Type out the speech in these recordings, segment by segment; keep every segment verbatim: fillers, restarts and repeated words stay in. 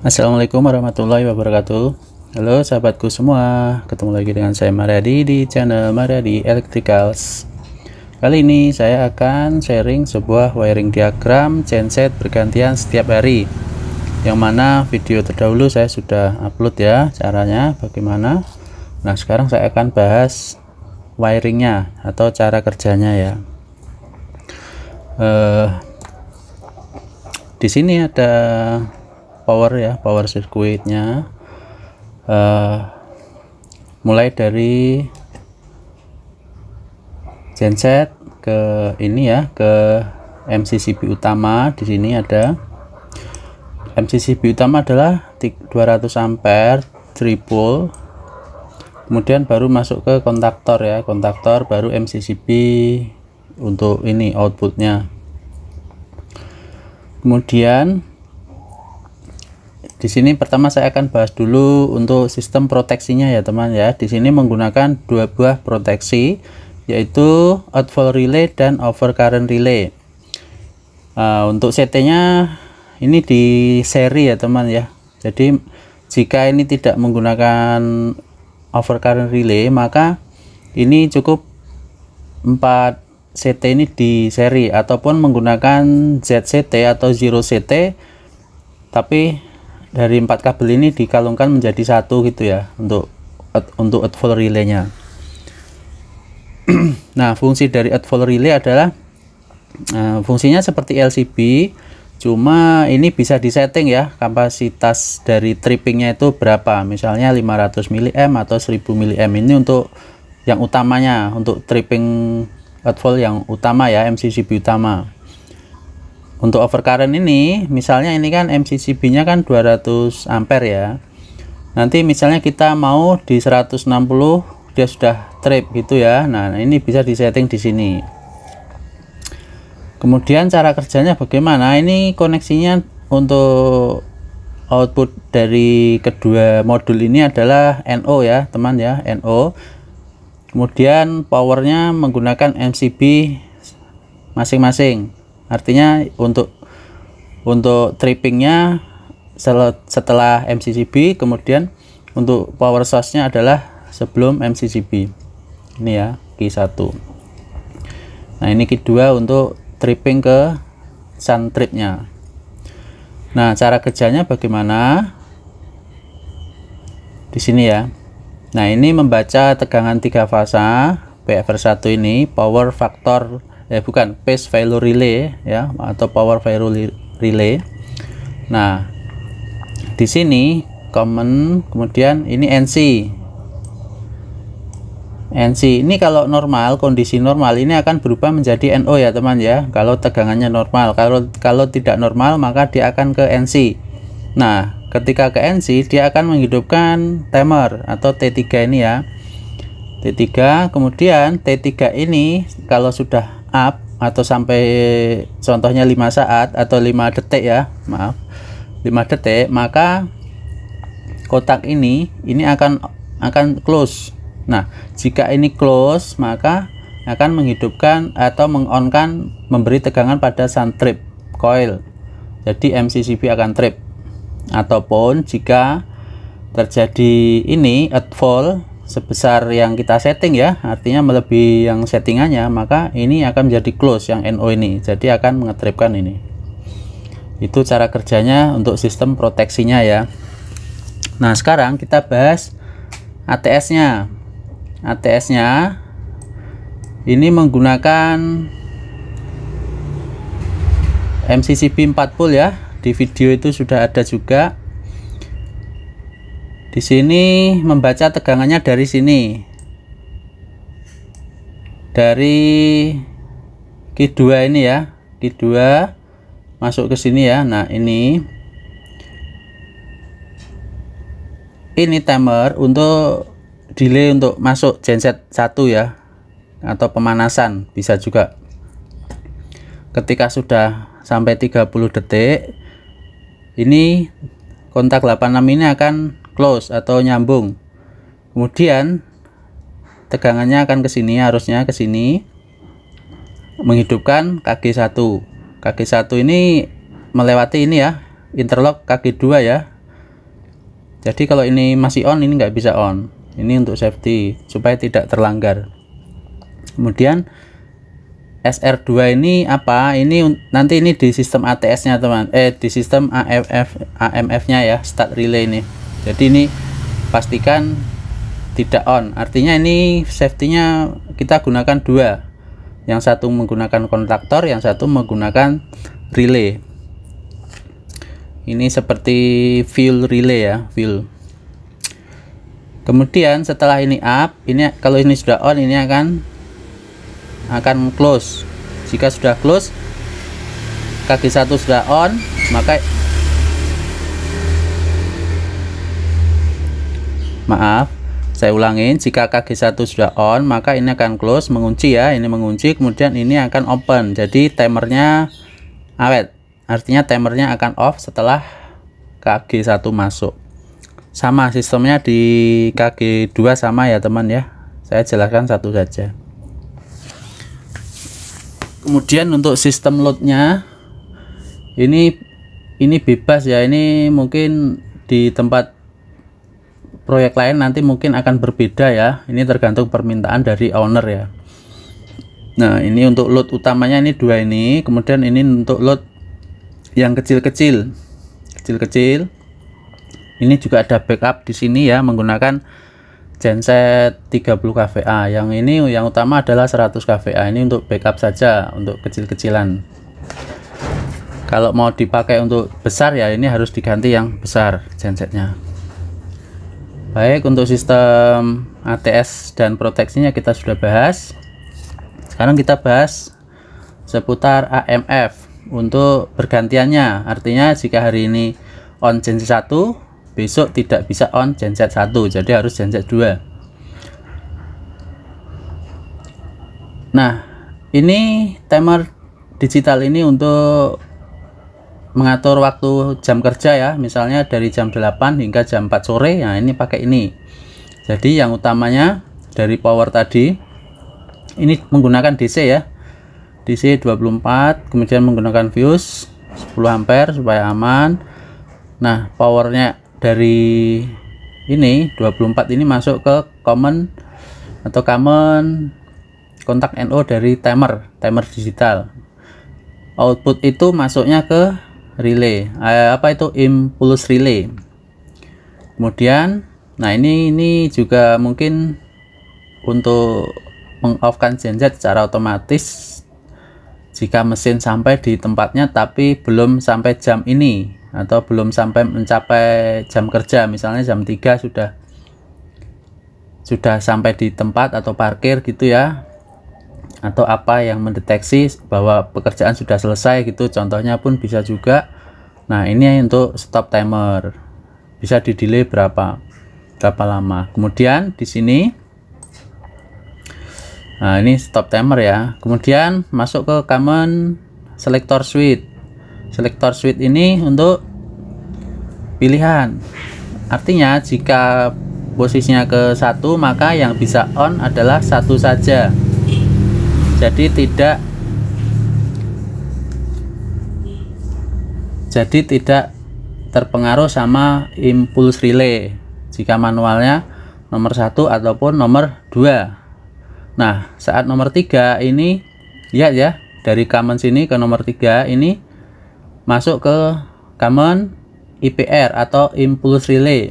Assalamualaikum warahmatullahi wabarakatuh. Halo sahabatku semua, ketemu lagi dengan saya Maryadi di channel Maryadi Electricals. Kali ini saya akan sharing sebuah wiring diagram genset bergantian setiap hari, yang mana video terdahulu saya sudah upload ya caranya bagaimana. Nah sekarang saya akan bahas wiringnya atau cara kerjanya ya. eh, Di sini ada power ya, power circuitnya uh, mulai dari genset ke ini ya, ke M C C B utama. Di sini ada M C C B utama adalah dua ratus ampere triple, kemudian baru masuk ke kontaktor ya, kontaktor baru M C C B untuk ini outputnya. Kemudian di sini pertama saya akan bahas dulu untuk sistem proteksinya ya teman ya. Di sini menggunakan dua buah proteksi, yaitu outflow relay dan overcurrent relay. Uh, untuk C T-nya ini di seri ya teman ya. Jadi jika ini tidak menggunakan overcurrent relay, maka ini cukup empat C T ini di seri, ataupun menggunakan Z C T atau zero C T, tapi dari empat kabel ini dikalungkan menjadi satu gitu ya, untuk untuk outflow relaynya. Nah fungsi dari outflow relay adalah uh, fungsinya seperti L C B, cuma ini bisa disetting ya kapasitas dari trippingnya itu berapa, misalnya lima ratus mili amper atau seribu mili amper. Ini untuk yang utamanya, untuk tripping outflow yang utama ya, M C C B utama. Untuk overcurrent ini, misalnya ini kan M C C B-nya kan dua ratus ampere ya. Nanti misalnya kita mau di seratus enam puluh dia sudah trip gitu ya. Nah, ini bisa disetting di sini. Kemudian cara kerjanya bagaimana? Ini koneksinya untuk output dari kedua modul ini adalah N O ya, teman ya, N O. Kemudian powernya menggunakan M C B masing-masing. Artinya untuk untuk trippingnya setelah M C C B, kemudian untuk power source-nya adalah sebelum M C C B. Ini ya K satu. Nah ini K dua untuk tripping ke sun trip-nya. Nah cara kerjanya bagaimana? Di sini ya. Nah ini membaca tegangan tiga fasa P F satu ini, power factor. Ya, bukan phase value relay ya, atau power value relay. Nah di sini common, kemudian ini N C N C ini kalau normal, kondisi normal ini akan berubah menjadi N O ya teman ya, kalau tegangannya normal. Kalau kalau tidak normal maka dia akan ke N C. Nah ketika ke N C dia akan menghidupkan timer atau T tiga ini ya, T tiga. Kemudian T tiga ini kalau sudah up atau sampai contohnya lima saat atau lima detik ya, maaf lima detik, maka kotak ini ini akan akan close. Nah jika ini close maka akan menghidupkan atau mengonkan, memberi tegangan pada sun trip coil, jadi M C C B akan trip. Ataupun jika terjadi ini outflow sebesar yang kita setting ya, artinya melebihi yang settingannya, maka ini akan menjadi close yang N O ini, jadi akan mengetripkan ini. Itu cara kerjanya untuk sistem proteksinya ya. Nah sekarang kita bahas A T S-nya. A T S-nya ini menggunakan M C C B empat puluh ya, di video itu sudah ada juga. Di sini membaca tegangannya dari sini, dari K dua ini ya, K dua masuk ke sini ya. Nah ini ini timer untuk delay untuk masuk genset satu ya, atau pemanasan bisa juga. Ketika sudah sampai tiga puluh detik ini kontak delapan enam ini akan close atau nyambung, kemudian tegangannya akan ke sini, harusnya ke sini, menghidupkan K G satu. K G satu ini melewati ini ya, interlock K G dua ya, Jadi kalau ini masih on, ini nggak bisa on. Ini untuk safety supaya tidak terlanggar. Kemudian S R dua ini apa? Ini nanti ini di sistem A T S-nya, teman. Eh di sistem A M F A M F-nya ya, start relay ini. Jadi ini pastikan tidak on. Artinya ini safety-nya kita gunakan dua. Yang satu menggunakan kontaktor, yang satu menggunakan relay. Ini seperti fuel relay ya, fuel. Kemudian setelah ini up, ini kalau ini sudah on, ini akan akan close. Jika sudah close, K G satu sudah on, maka maaf. Saya ulangin, jika K G satu sudah on, maka ini akan close, mengunci ya, ini mengunci, kemudian ini akan open. Jadi timernya awet, artinya timernya akan off setelah K G satu masuk. Sama sistemnya di K G dua sama ya teman ya, saya jelaskan satu saja. Kemudian untuk sistem loadnya, ini ini bebas ya, ini mungkin di tempat proyek lain nanti mungkin akan berbeda ya. Ini tergantung permintaan dari owner ya. Nah, ini untuk load utamanya ini dua ini, kemudian ini untuk load yang kecil-kecil. Kecil-kecil. Ini juga ada backup di sini ya menggunakan genset tiga puluh k V A. Yang ini yang utama adalah seratus k V A. Ini untuk backup saja, untuk kecil-kecilan. Kalau mau dipakai untuk besar ya ini harus diganti yang besar gensetnya. Baik, untuk sistem A T S dan proteksinya kita sudah bahas. Sekarang kita bahas seputar A M F untuk bergantiannya. Artinya jika hari ini on genset satu, besok tidak bisa on genset satu, jadi harus genset dua. Nah, ini timer digital ini untuk mengatur waktu jam kerja ya, misalnya dari jam delapan hingga jam empat sore. Nah ini pakai ini. Jadi yang utamanya dari power tadi ini menggunakan D C ya, D C dua puluh empat, kemudian menggunakan fuse sepuluh ampere supaya aman. Nah powernya dari ini dua puluh empat ini masuk ke common atau common kontak N O dari timer timer digital. Output itu masuknya ke relay, eh, apa itu impulse relay. Kemudian nah ini ini juga mungkin untuk mengoffkan genset secara otomatis jika mesin sampai di tempatnya tapi belum sampai jam ini atau belum sampai mencapai jam kerja, misalnya jam tiga sudah sudah sampai di tempat atau parkir gitu ya, atau apa yang mendeteksi bahwa pekerjaan sudah selesai gitu, contohnya pun bisa juga. Nah ini untuk stop timer, bisa di delay berapa berapa lama. Kemudian di sini nah ini stop timer ya, kemudian masuk ke common selector switch. Selector switch ini untuk pilihan, artinya jika posisinya ke satu maka yang bisa on adalah satu saja. Jadi tidak jadi tidak terpengaruh sama impulse relay jika manualnya nomor satu ataupun nomor dua. Nah, saat nomor tiga ini lihat ya, dari common sini ke nomor tiga ini masuk ke common I P R atau impulse relay.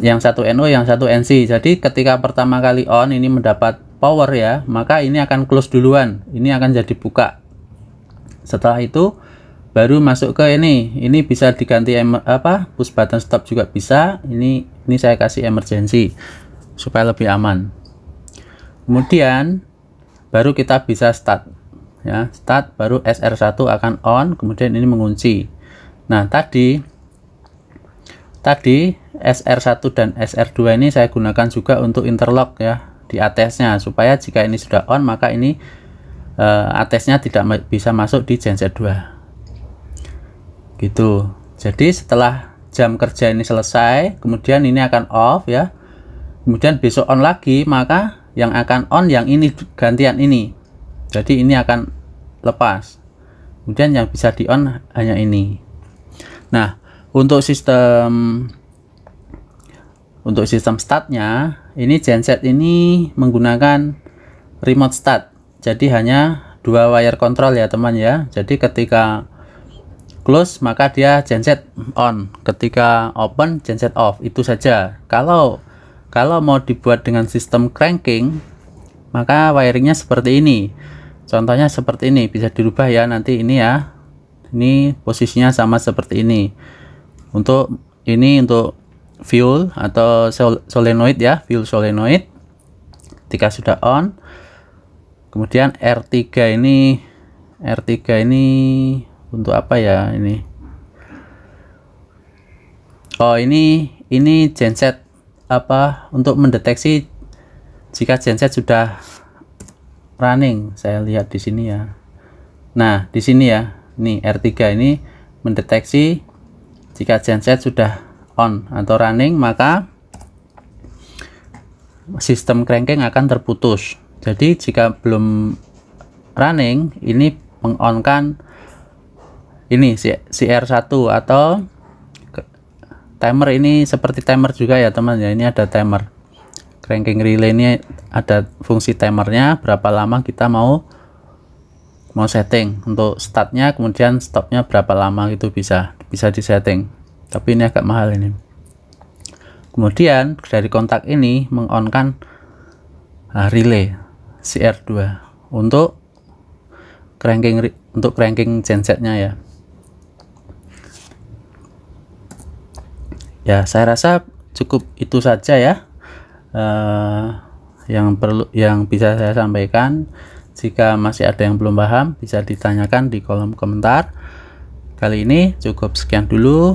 Yang satu N O, yang satu N C. Jadi ketika pertama kali on ini mendapat power ya, maka ini akan close duluan, ini akan jadi buka. Setelah itu baru masuk ke ini. Ini bisa diganti apa push button stop juga bisa. Ini ini saya kasih emergency supaya lebih aman. Kemudian baru kita bisa start ya, start baru S R satu akan on, kemudian ini mengunci. Nah tadi tadi S R satu dan S R dua ini saya gunakan juga untuk interlock ya di A T S-nya, supaya jika ini sudah on maka ini uh, A T S-nya tidak ma bisa masuk di genset dua gitu. Jadi setelah jam kerja ini selesai, kemudian ini akan off ya, kemudian besok on lagi, maka yang akan on yang ini gantian ini, jadi ini akan lepas, kemudian yang bisa di on hanya ini. Nah Untuk sistem untuk sistem startnya, ini genset ini menggunakan remote start. Jadi hanya dua wire control ya teman ya. Jadi ketika close maka dia genset on, ketika open genset off, itu saja. Kalau kalau mau dibuat dengan sistem cranking, maka wiringnya seperti ini. Contohnya seperti ini, bisa dirubah ya nanti ini ya. Ini posisinya sama seperti ini. Untuk ini untuk fuel atau solenoid ya, fuel solenoid. Ketika sudah on, kemudian R tiga ini R tiga ini untuk apa ya ini? Oh, ini ini genset apa untuk mendeteksi jika genset sudah running. Saya lihat di sini ya. Nah, di sini ya. Nih R tiga ini mendeteksi jika genset sudah on atau running, maka sistem cranking akan terputus. Jadi jika belum running, ini mengonkan ini C R satu atau timer. Ini seperti timer juga ya teman ya, ini ada timer. Cranking relay ini ada fungsi timernya, berapa lama kita mau mau setting untuk startnya, kemudian stopnya berapa lama, itu bisa bisa disetting. Tapi ini agak mahal ini. Kemudian dari kontak ini mengonkan relay C R dua untuk cranking untuk cranking gensetnya ya. Ya, saya rasa cukup itu saja ya uh, yang perlu yang bisa saya sampaikan. Jika masih ada yang belum paham, bisa ditanyakan di kolom komentar. Kali ini cukup sekian dulu.